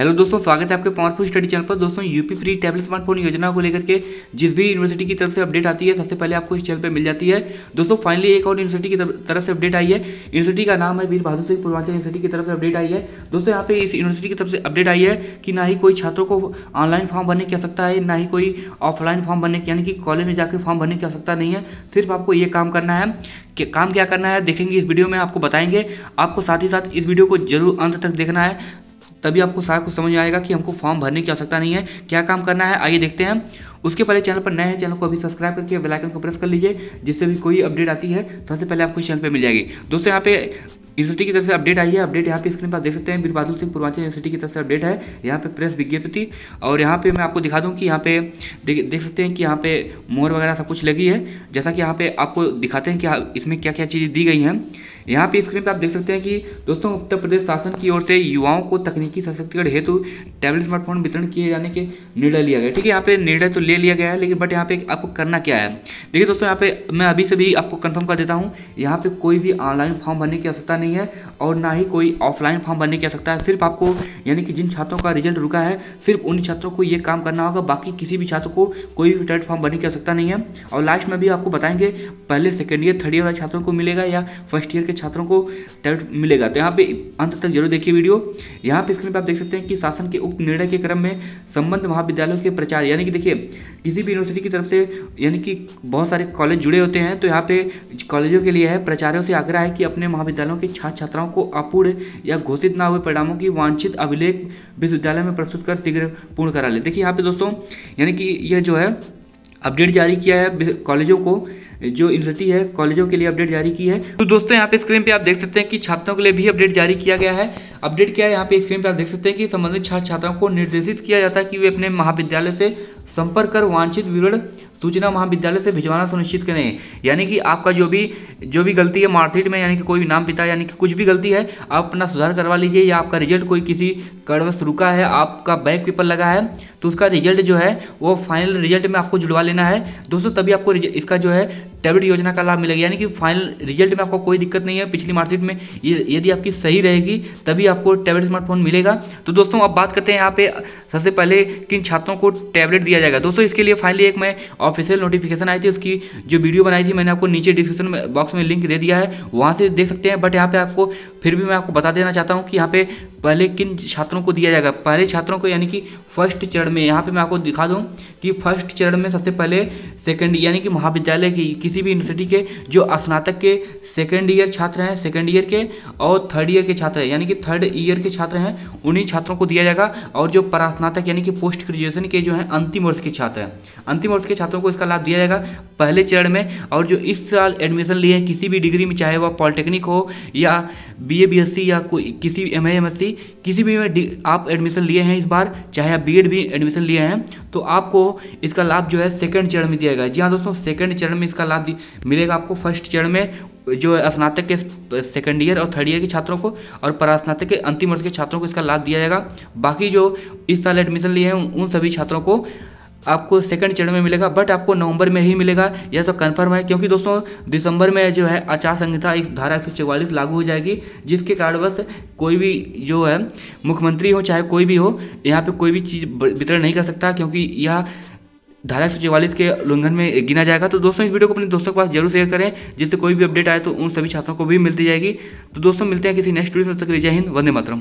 Hello दोस्तों, स्वागत है आपके पावरफुल स्टडी चैनल पर। दोस्तों, यूपी फ्री टैबलेट स्मार्टफोन योजना को लेकर के जिस भी यूनिवर्सिटी की तरफ से अपडेट आती है सबसे पहले आपको इस चैनल पर मिल जाती है। दोस्तों, फाइनली एक और यूनिवर्सिटी की तरफ से अपडेट आई है। यूनिवर्सिटी का नाम है वीर बहादुर सिंह पूर्वांचल यूनिवर्सिटी की तरफ से अपडेट आई है। दोस्तों, यहाँ पे इस यूनिवर्सिटी की तरफ से अपडेट आई है कि ना ही कोई छात्रों को ऑनलाइन फॉर्म भरने की आवश्यकता है, ना ही कोई ऑफलाइन फॉर्म भरने की, यानी कि कॉलेज में जाकर फॉर्म भरने की आवश्यकता नहीं है। सिर्फ आपको ये काम करना है कि काम क्या करना है देखेंगे इस वीडियो में, आपको बताएंगे। आपको साथ ही साथ इस वीडियो को जरूर अंत तक देखना है, तभी आपको सारा कुछ समझ आएगा कि हमको फॉर्म भरने की आवश्यकता नहीं है, क्या काम करना है। आइए देखते हैं। उसके पहले चैनल पर नए हैं, चैनल को अभी सब्सक्राइब करके बेल आइकन को प्रेस कर लीजिए, जिससे भी कोई अपडेट आती है सबसे पहले आपको चैनल पर मिल जाएगी। दोस्तों, यहाँ पे यूनिवर्सिटी की तरफ से अपडेट आई है। अपडेट यहाँ पे स्क्रीन पर देख सकते हैं, वीर बहादुर सिंह पूर्वांचल यूनिवर्सिटी की तरफ से अपडेट है। यहाँ पे प्रेस विज्ञप्ति, और यहाँ पे मैं आपको दिखा दूँ कि यहाँ पे देख सकते हैं कि यहाँ पे मोहर वगैरह सब कुछ लगी है। जैसा कि यहाँ पे आपको दिखाते हैं कि इसमें क्या क्या चीज़ें दी गई हैं। यहाँ पे स्क्रीन पर आप देख सकते हैं कि दोस्तों उत्तर प्रदेश शासन की ओर से युवाओं को तकनीकी सशक्तिकरण हेतु टैबलेट स्मार्टफोन वितरण किए जाने के निर्णय लिया गया। ठीक है, यहाँ पे निर्णय तो ले लिया गया है, लेकिन बट यहाँ पे आपको करना क्या है देखिए दोस्तों। यहाँ पे मैं अभी से भी आपको कंफर्म कर देता हूँ, यहाँ पे कोई भी ऑनलाइन फॉर्म भरने की आवश्यकता नहीं है और ना ही कोई ऑफलाइन फॉर्म भरने की आवश्यकता है। सिर्फ आपको, यानी कि जिन छात्रों का रिजल्ट रुका है सिर्फ उन छात्रों को ये काम करना होगा, बाकी किसी भी छात्र को कोई भी टैबलेट फॉर्म भरने की आवश्यकता नहीं है। और लास्ट में भी आपको बताएंगे पहले सेकेंड ईयर थर्ड ईयर वाले छात्रों को मिलेगा या फर्स्ट ईयर छात्रों को टैबलेट मिलेगा। तो यहाँ पे अंत तक जरूर देखिए वीडियो। यहाँ पे स्क्रीन पे आप देख सकते हैं कि शासन के उक्त निर्णय के क्रम में संबंध महाविद्यालयों के प्रचार, यानी कि देखिए किसी भी यूनिवर्सिटी की तरफ से, यानी कि बहुत सारे कॉलेज जुड़े होते हैं, तो यहाँ पे कॉलेजों के लिए है प्राचार्यों से आग्रह है कि अपने महाविद्यालयों के छात्र छात्राओं को अपूर्ण या घोषित न हुए परिणामों की वांछित अभिलेख विश्वविद्यालय में प्रस्तुत कर शीघ्र पूर्ण करा ले। देखिए यहाँ पे दोस्तों, यानी कि यह जो है अपडेट जारी किया है कॉलेजों को, जो यूनिवर्सिटी है कॉलेजों के लिए अपडेट जारी की है। तो दोस्तों, यहाँ पे स्क्रीन पे आप देख सकते हैं कि छात्रों के लिए भी अपडेट जारी किया गया है। अपडेट क्या है, यहाँ पे स्क्रीन पे आप देख सकते हैं कि संबंधित छात्र छात्राओं को निर्देशित किया जाता है कि वे अपने महाविद्यालय से संपर्क कर वांछित विवरण सूचना महाविद्यालय से भिजवाना सुनिश्चित करें। यानी कि आपका जो भी गलती है मार्कशीट में, यानी कि कोई भी नाम पिता, यानी कि कुछ भी गलती है आप अपना सुधार करवा लीजिए, या आपका रिजल्ट कोई किसी कारणवश रुका है, आपका बैक पेपर लगा है, तो उसका रिजल्ट जो है वो फाइनल रिजल्ट में आपको जुड़वा लेना है दोस्तों, तभी आपको इसका जो है टैबलेट योजना का लाभ मिलेगा। यानी कि फाइनल रिजल्ट में आपको कोई दिक्कत नहीं है, पिछली मार्कशीट में यदि आपकी सही रहेगी तभी आपको टैबलेट स्मार्टफोन मिलेगा। तो दोस्तों, अब बात करते हैं यहाँ पे सबसे पहले किन छात्रों को टैबलेट दिया जाएगा। दोस्तों, इसके लिए फाइनली एक मैं ऑफिशियल नोटिफिकेशन आई थी, उसकी जो वीडियो बनाई थी मैंने आपको नीचे डिस्क्रिप्शन बॉक्स में लिंक दे दिया है, वहाँ से देख सकते हैं। बट यहाँ पे आपको फिर भी मैं आपको बता देना चाहता हूँ कि यहाँ पे पहले किन छात्रों को दिया जाएगा। पहले छात्रों को, यानी कि फर्स्ट चरण में, यहाँ पे मैं आपको दिखा दूँ कि फर्स्ट चरण में सबसे पहले सेकेंड, यानी कि महाविद्यालय की किसी भी यूनिवर्सिटी के जो स्नातक के सेकेंड ईयर छात्र हैं, सेकेंड ईयर के और थर्ड ईयर के छात्र हैं, यानी कि थर्ड ईयर के छात्र हैं, उन्हीं छात्रों को दिया जाएगा। और जो परास्नातक, यानी कि पोस्ट ग्रेजुएशन के जो हैं अंतिम वर्ष के छात्र हैं, अंतिम वर्ष के छात्रों को इसका लाभ दिया जाएगा पहले चरण में। और जो इस साल एडमिशन लिए हैं किसी भी डिग्री में, चाहे वह पॉलिटेक्निक हो या बीए बीएससी या कोई किसी एमए एमएससी, किसी भी में आप एडमिशन लिए हैं इस बार, चाहे आप बीएड भी एडमिशन लिए हैं, तो आपको इसका लाभ जो है सेकंड चरण में दिया जाएगा। जी हाँ दोस्तों, सेकंड चरण में इसका लाभ मिलेगा आपको। फर्स्ट चरण में जो स्नातक के सेकंड ईयर और थर्ड ईयर के छात्रों को और परास्नातक के अंतिम वर्ष के छात्रों को इसका लाभ दिया जाएगा। बाकी जो इस साल एडमिशन लिए हैं उन सभी छात्रों को आपको सेकंड चरण में मिलेगा, बट आपको नवंबर में ही मिलेगा, यह तो कंफर्म है। क्योंकि दोस्तों दिसंबर में जो है आचार संहिता धारा 144 लागू हो जाएगी, जिसके कारणवश कोई भी जो है मुख्यमंत्री हो चाहे कोई भी हो, यहाँ पे कोई भी चीज़ वितरण नहीं कर सकता, क्योंकि यह धारा 144 के उल्लंघन में गिना जाएगा। तो दोस्तों, इस वीडियो को अपने दोस्तों के पास जरूर शेयर करें, जिससे कोई भी अपडेट आए तो उन सभी छात्रों को भी मिलती जाएगी। तो दोस्तों, मिलते हैं किसी नेक्स्ट वीडियो में, तब तक जय हिंद, वंदे मातरम।